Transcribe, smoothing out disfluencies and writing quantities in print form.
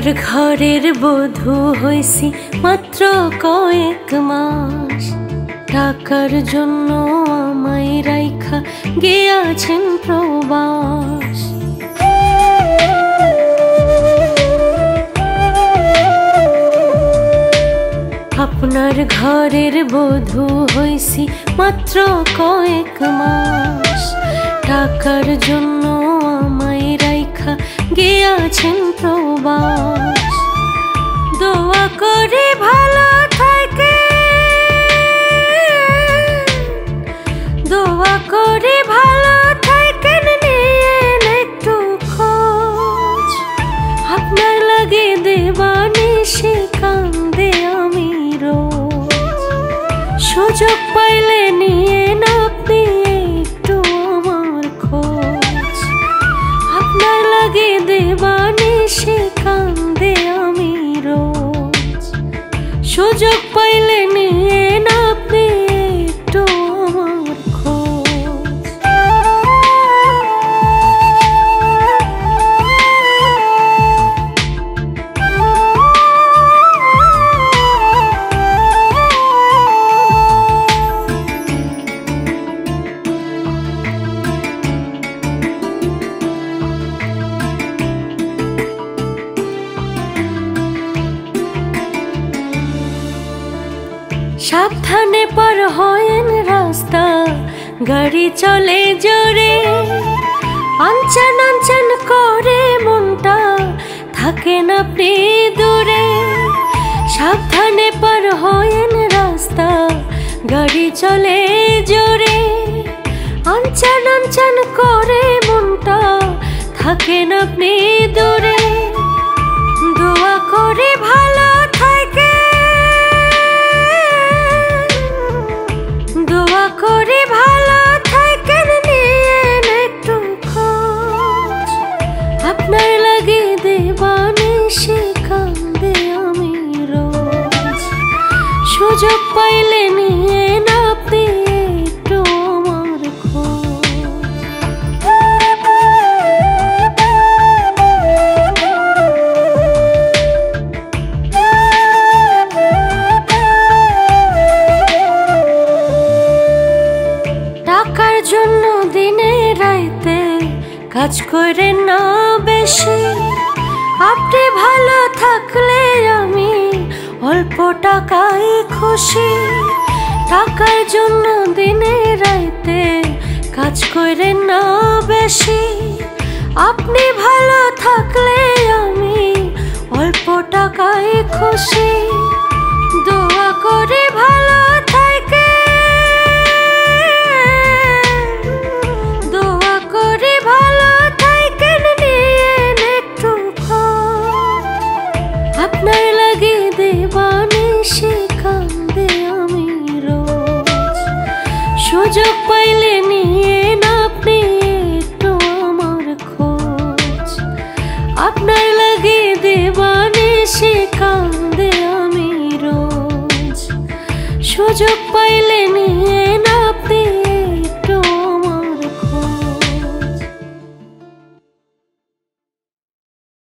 আপনার ঘরের বধূ হইছি মাত্র কয়েক মাস, টাকার জন্য আমায় রাইখা গিয়াছেন প্রবাস। আপনার ঘরের বধূ হইছি মাত্র কয়েক মাস, টাকার জন্য আমায় রাইখা গিয়াছেন প্রবাস। দোয়া করে ভালো থাকে, দোয়া করে ভালো থাকেন, নেন একটু খোঁজ। আপনার লাগে দেবানিশি কান্দে আমি রোজ, সুযোগ পাইলে নিয়ে না আপনি একটু আমার খোঁজ। আপনার লাগে দেবানিশি কান্দে আমি রোজ, সুযোগ পাইলে নিয়ে না আপনি একটু আমার খোঁজ। সাবধানে পার হয়েন রাস্তা, গাড়ি চলে জোরে, আনচান আনচান করে মনটা, থাকেন আপনি দূরে। সাবধানে পার হয়েন রাস্তা, গাড়ি চলে জোরে, আনচান আনচান করে মনটা, থাকেন আপনি দূরে। দোয়া করে ভালো থাকে, দোয়া করে ভালো থাকেন, নেন একটু খোঁজ। আপনার লাগে দেবানিশি কান্দে আমি রোজ, সুযোগ পাইলে নেন আপনি একটু আমার খোঁজ। টাকার জন্য দিনে রাইতে কাজ করে না বেশি, আপনি ভালো থাকলে আমি অল্প টাকাই খুশি। টাকার জন্য দিনে রাইতে কাজ করে না বেশি, আপনি ভালো থাকলে আমি অল্প টাকাই খুশি। দোয়া করে ভালো থাক।